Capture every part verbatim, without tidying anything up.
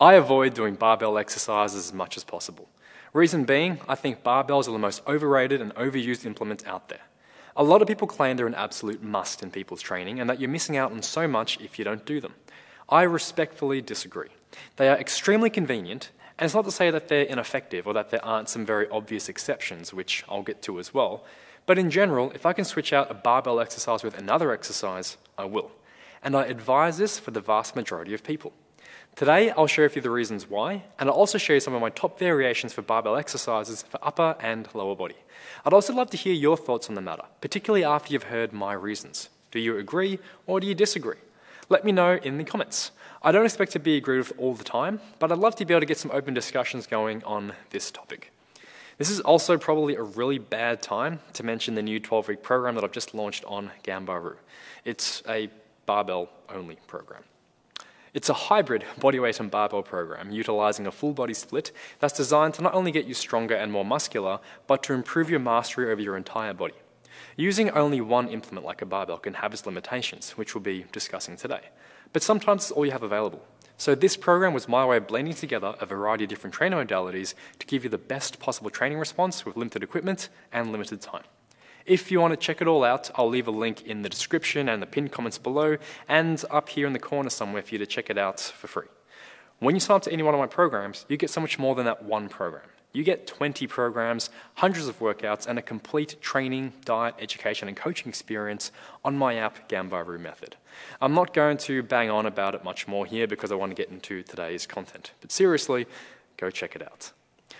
I avoid doing barbell exercises as much as possible. Reason being, I think barbells are the most overrated and overused implements out there. A lot of people claim they're an absolute must in people's training and that you're missing out on so much if you don't do them. I respectfully disagree. They are extremely convenient, and it's not to say that they're ineffective or that there aren't some very obvious exceptions, which I'll get to as well, but in general, if I can switch out a barbell exercise with another exercise, I will. And I advise this for the vast majority of people. Today, I'll share with you the reasons why, and I'll also show you some of my top variations for barbell exercises for upper and lower body. I'd also love to hear your thoughts on the matter, particularly after you've heard my reasons. Do you agree or do you disagree? Let me know in the comments. I don't expect to be agreed with all the time, but I'd love to be able to get some open discussions going on this topic. This is also probably a really bad time to mention the new twelve-week program that I've just launched on Ganbaru. It's a barbell-only program. It's a hybrid bodyweight and barbell program utilizing a full body split that's designed to not only get you stronger and more muscular, but to improve your mastery over your entire body. Using only one implement like a barbell can have its limitations, which we'll be discussing today. But sometimes it's all you have available. So this program was my way of blending together a variety of different training modalities to give you the best possible training response with limited equipment and limited time. If you want to check it all out, I'll leave a link in the description and the pinned comments below and up here in the corner somewhere for you to check it out for free. When you sign up to any one of my programs, you get so much more than that one program. You get twenty programs, hundreds of workouts, and a complete training, diet, education, and coaching experience on my app, Ganbaru Method. I'm not going to bang on about it much more here because I want to get into today's content, but seriously, go check it out.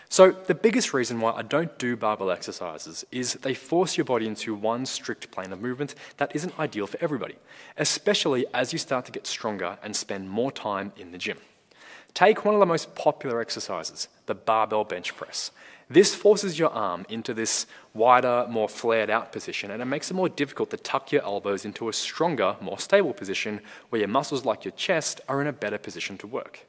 So the biggest reason why I don't do barbell exercises is they force your body into one strict plane of movement that isn't ideal for everybody, especially as you start to get stronger and spend more time in the gym. Take one of the most popular exercises, the barbell bench press. This forces your arm into this wider, more flared out position, and it makes it more difficult to tuck your elbows into a stronger, more stable position where your muscles like your chest are in a better position to work.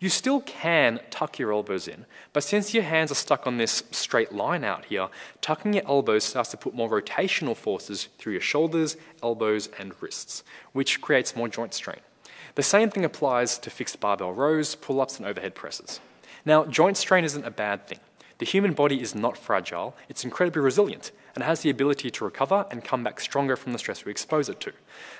You still can tuck your elbows in, but since your hands are stuck on this straight line out here, tucking your elbows starts to put more rotational forces through your shoulders, elbows, and wrists, which creates more joint strain. The same thing applies to fixed barbell rows, pull-ups, and overhead presses. Now, joint strain isn't a bad thing. The human body is not fragile, it's incredibly resilient, and has the ability to recover and come back stronger from the stress we expose it to.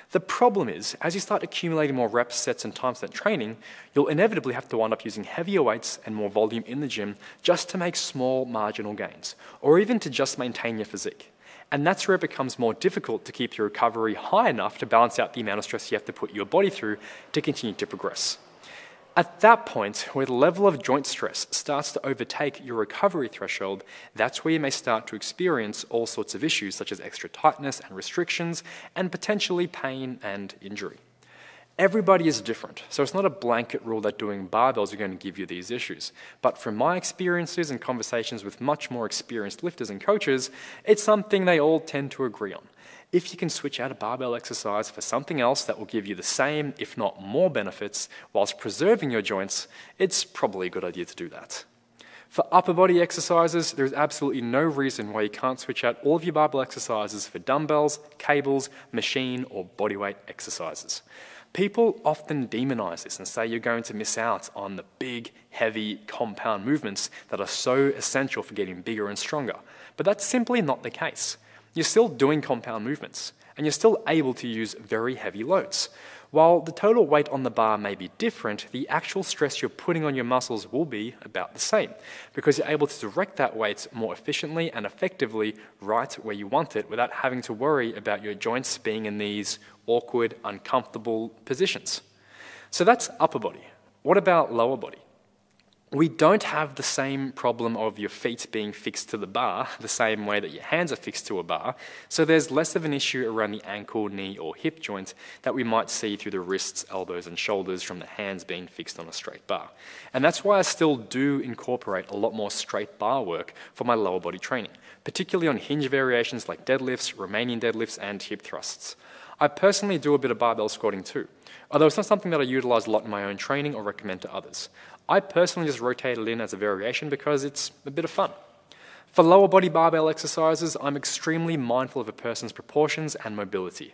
The problem is, as you start accumulating more reps, sets, and times that training, you'll inevitably have to wind up using heavier weights and more volume in the gym just to make small marginal gains, or even to just maintain your physique. And that's where it becomes more difficult to keep your recovery high enough to balance out the amount of stress you have to put your body through to continue to progress. At that point, where the level of joint stress starts to overtake your recovery threshold, that's where you may start to experience all sorts of issues such as extra tightness and restrictions, and potentially pain and injury. Everybody is different, so it's not a blanket rule that doing barbells are going to give you these issues. But from my experiences and conversations with much more experienced lifters and coaches, it's something they all tend to agree on. If you can switch out a barbell exercise for something else that will give you the same, if not more, benefits whilst preserving your joints, it's probably a good idea to do that. For upper body exercises, there is absolutely no reason why you can't switch out all of your barbell exercises for dumbbells, cables, machine, or bodyweight exercises. People often demonize this and say you're going to miss out on the big, heavy, compound movements that are so essential for getting bigger and stronger, but that's simply not the case. You're still doing compound movements, and you're still able to use very heavy loads. While the total weight on the bar may be different, the actual stress you're putting on your muscles will be about the same, because you're able to direct that weight more efficiently and effectively right where you want it without having to worry about your joints being in these awkward, uncomfortable positions. So that's upper body. What about lower body? We don't have the same problem of your feet being fixed to the bar the same way that your hands are fixed to a bar, so there's less of an issue around the ankle, knee, or hip joint that we might see through the wrists, elbows, and shoulders from the hands being fixed on a straight bar. And that's why I still do incorporate a lot more straight bar work for my lower body training, particularly on hinge variations like deadlifts, Romanian deadlifts, and hip thrusts. I personally do a bit of barbell squatting too, although it's not something that I utilize a lot in my own training or recommend to others. I personally just rotate it in as a variation because it's a bit of fun. For lower body barbell exercises, I'm extremely mindful of a person's proportions and mobility.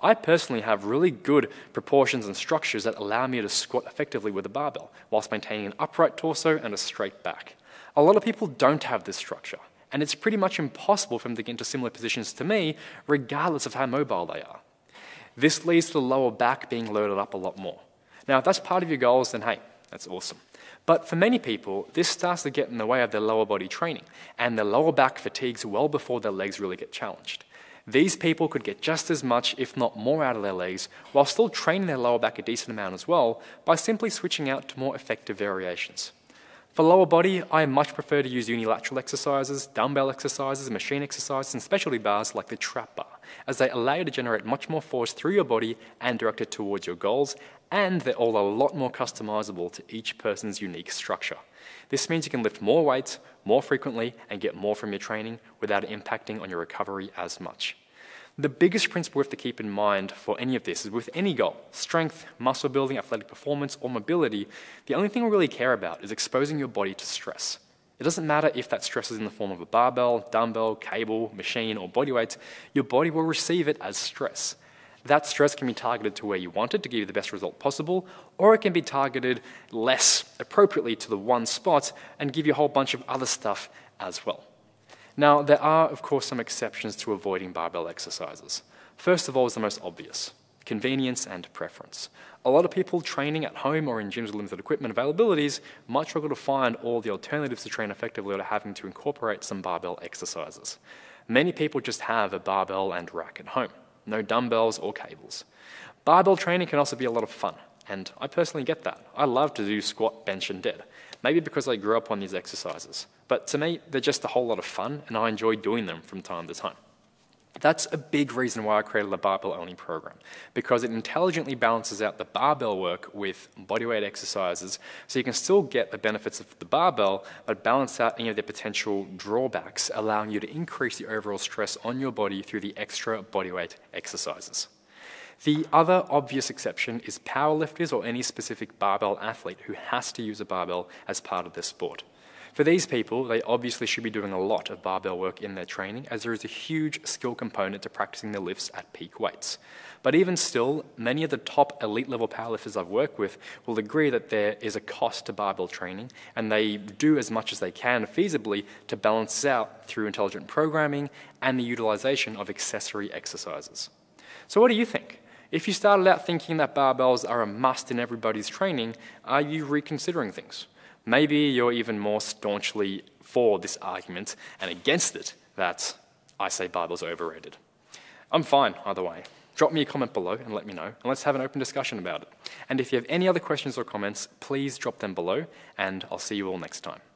I personally have really good proportions and structures that allow me to squat effectively with a barbell, whilst maintaining an upright torso and a straight back. A lot of people don't have this structure, and it's pretty much impossible for them to get into similar positions to me, regardless of how mobile they are. This leads to the lower back being loaded up a lot more. Now, if that's part of your goals, then hey, that's awesome. But for many people, this starts to get in the way of their lower body training, and their lower back fatigues well before their legs really get challenged. These people could get just as much, if not more, out of their legs, while still training their lower back a decent amount as well, by simply switching out to more effective variations. For lower body, I much prefer to use unilateral exercises, dumbbell exercises, machine exercises, and specialty bars like the trap bar, as they allow you to generate much more force through your body and direct it towards your goals, and they're all a lot more customizable to each person's unique structure. This means you can lift more weights, more frequently, and get more from your training without impacting on your recovery as much. The biggest principle we have to keep in mind for any of this is with any goal, strength, muscle building, athletic performance, or mobility, the only thing we really care about is exposing your body to stress. It doesn't matter if that stress is in the form of a barbell, dumbbell, cable, machine, or body weights, your body will receive it as stress. That stress can be targeted to where you want it to give you the best result possible, or it can be targeted less appropriately to the one spot and give you a whole bunch of other stuff as well. Now, there are, of course, some exceptions to avoiding barbell exercises. First of all is the most obvious: convenience and preference. A lot of people training at home or in gyms with limited equipment availabilities might struggle to find all the alternatives to train effectively without having to incorporate some barbell exercises. Many people just have a barbell and rack at home. No dumbbells or cables. Barbell training can also be a lot of fun, and I personally get that. I love to do squat, bench, and dead, maybe because I grew up on these exercises. But to me, they're just a whole lot of fun, and I enjoy doing them from time to time. That's a big reason why I created the barbell-only program, because it intelligently balances out the barbell work with bodyweight exercises, so you can still get the benefits of the barbell, but balance out any of their potential drawbacks, allowing you to increase the overall stress on your body through the extra bodyweight exercises. The other obvious exception is powerlifters or any specific barbell athlete who has to use a barbell as part of their sport. For these people, they obviously should be doing a lot of barbell work in their training, as there is a huge skill component to practicing their lifts at peak weights. But even still, many of the top elite level powerlifters I've worked with will agree that there is a cost to barbell training, and they do as much as they can feasibly to balance out through intelligent programming and the utilization of accessory exercises. So what do you think? If you started out thinking that barbells are a must in everybody's training, are you reconsidering things? Maybe you're even more staunchly for this argument and against it that I say barbells are overrated. I'm fine either way. Drop me a comment below and let me know, and let's have an open discussion about it. And if you have any other questions or comments, please drop them below, and I'll see you all next time.